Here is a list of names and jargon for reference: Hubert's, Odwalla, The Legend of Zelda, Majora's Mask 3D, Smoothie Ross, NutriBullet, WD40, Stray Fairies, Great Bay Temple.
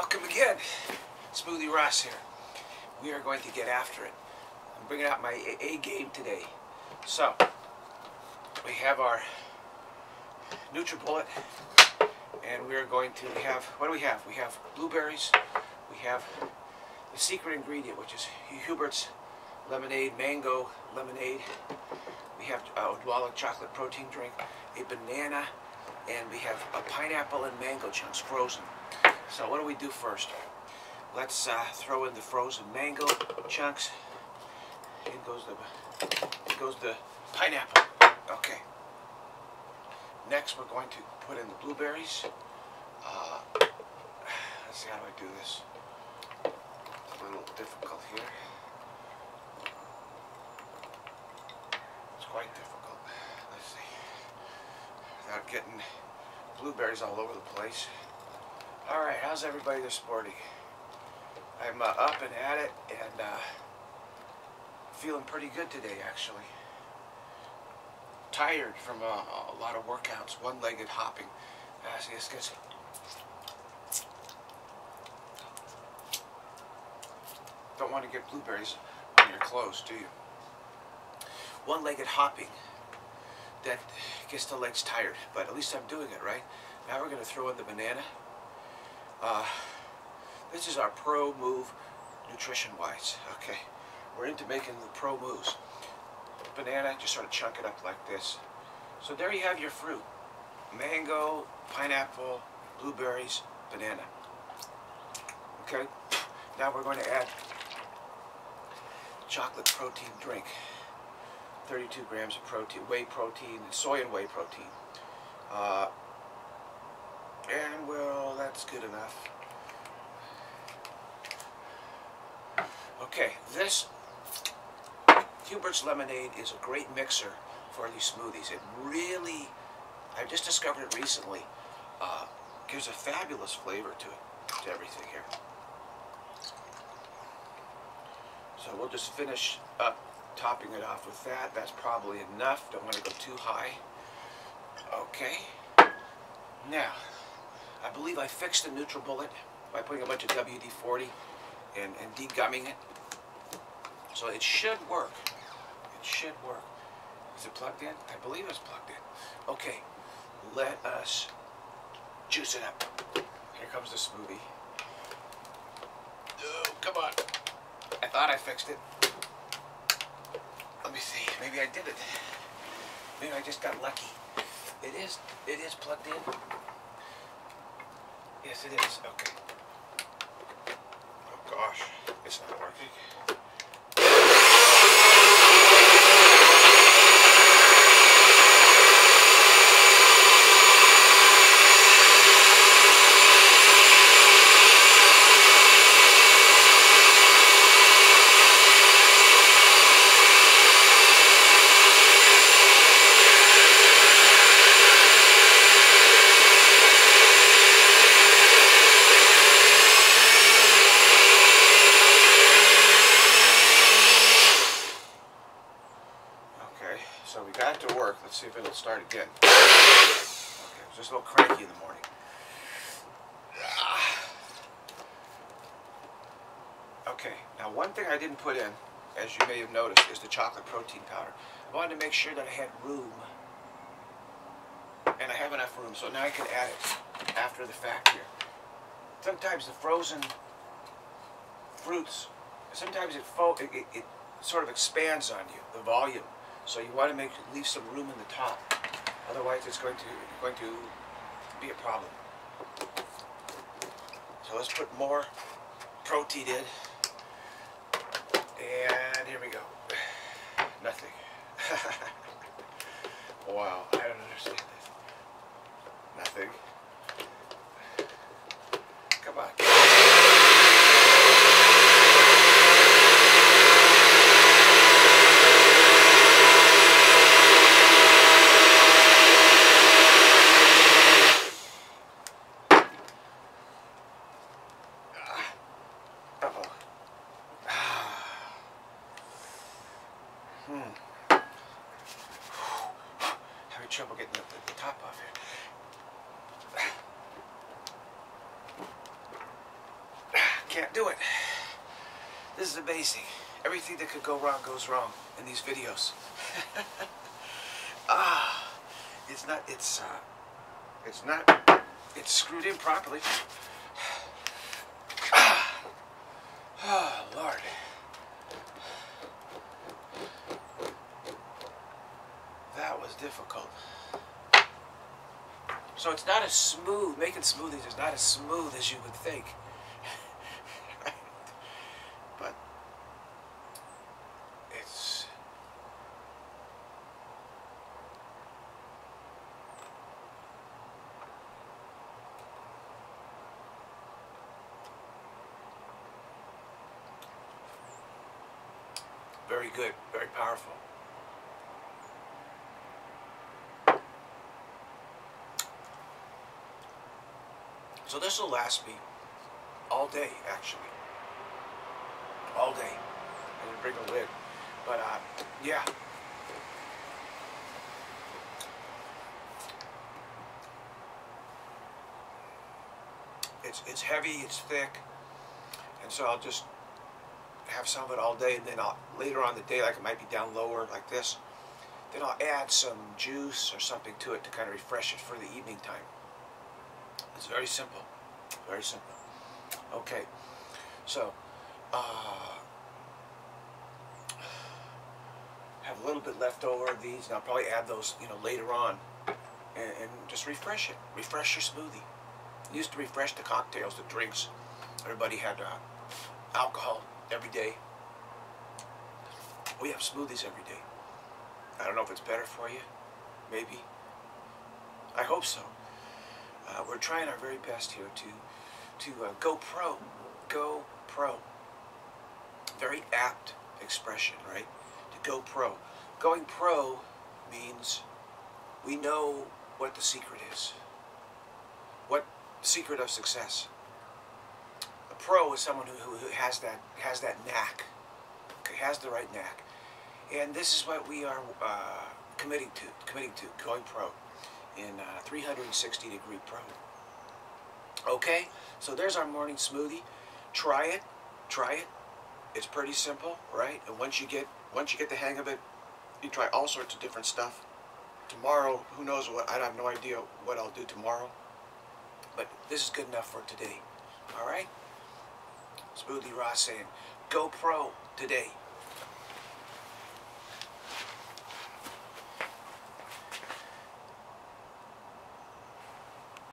Welcome again. Smoothie Ross here. We are going to get after it. I'm bringing out my A game today. So, we have our NutriBullet, and we are going to have, what do we have? We have blueberries, we have the secret ingredient, which is Hubert's lemonade, mango lemonade. We have Odwalla chocolate protein drink, a banana, and we have a pineapple and mango chunks frozen. So what do we do first? Let's throw in the frozen mango chunks. In goes the pineapple. Okay. Next, we're going to put in the blueberries. Let's see, how do I do this? It's a little difficult here. It's quite difficult. Let's see. Without getting blueberries all over the place. All right, how's everybody this morning? I'm up and at it, and feeling pretty good today, actually. Tired from a lot of workouts, one-legged hopping. See, this gets don't want to get blueberries on your clothes, do you? One-legged hopping. That gets the legs tired, but at least I'm doing it, right? Now we're going to throw in the banana. This is our pro move nutrition-wise, okay? We're into making the pro moves. Banana, just sort of chunk it up like this. So there you have your fruit. Mango, pineapple, blueberries, banana. Okay, now we're going to add chocolate protein drink. 32 grams of protein, whey protein, soy and whey protein. And well, that's good enough. Okay, this Hubert's lemonade is a great mixer for these smoothies. It really, I just discovered it recently, gives a fabulous flavor to it, to everything here. So we'll just finish up topping it off with that. That's probably enough. Don't want to go too high. Okay. Now, I believe I fixed the NutriBullet by putting a bunch of WD40 and de-gumming it. So it should work. It should work. Is it plugged in? I believe it's plugged in. Okay, let us juice it up. Here comes the smoothie. Oh, come on. I thought I fixed it. Let me see. Maybe I did it. Maybe I just got lucky. It is plugged in. Yes, it is. Okay. Oh, gosh. It's not working. So we got it to work. Let's see if it'll start again. Okay, it was just a little cranky in the morning. Okay, now one thing I didn't put in, as you may have noticed, is the chocolate protein powder. I wanted to make sure that I had room. And I have enough room, so now I can add it after the fact here. Sometimes the frozen fruits, sometimes it sort of expands on you, the volume. So you want to leave some room in the top, otherwise it's going to be a problem. So let's put more protein in, and here we go. Nothing. Wow, I don't understand this. Nothing. Come on. Having trouble getting the top off here. can't do it. This is amazing. Everything that could go wrong goes wrong in these videos. It's screwed in properly. Oh, Lord. That was difficult. So it's not as smooth. Making smoothies is not as smooth as you would think. But it's... very good, very powerful. So this will last me all day, actually. All day. I didn't bring a lid. But, yeah. It's heavy, it's thick. And so I'll just have some of it all day. And then I'll, later on in the day, like it might be down lower like this, then I'll add some juice or something to it to kind of refresh it for the evening time. It's very simple, very simple. Okay, so have a little bit left over of these, and I'll probably add those, you know, later on, and just refresh it. Refresh your smoothie. You used to refresh the cocktails, the drinks. Everybody had alcohol every day. We have smoothies every day. I don't know if it's better for you. Maybe. I hope so. We're trying our very best here to go pro. Go pro. Very apt expression, right? To go pro. Going pro means we know what the secret is. What secret of success? A pro is someone who has that knack. Okay, has the right knack. And this is what we are committing to, going pro. In 360-degree pro. Okay, so there's our morning smoothie. Try it, try it. It's pretty simple, right? And once you get the hang of it, you try all sorts of different stuff. Tomorrow, who knows what? I have no idea what I'll do tomorrow. But this is good enough for today. All right. Smoothie Ross saying, "Go pro today."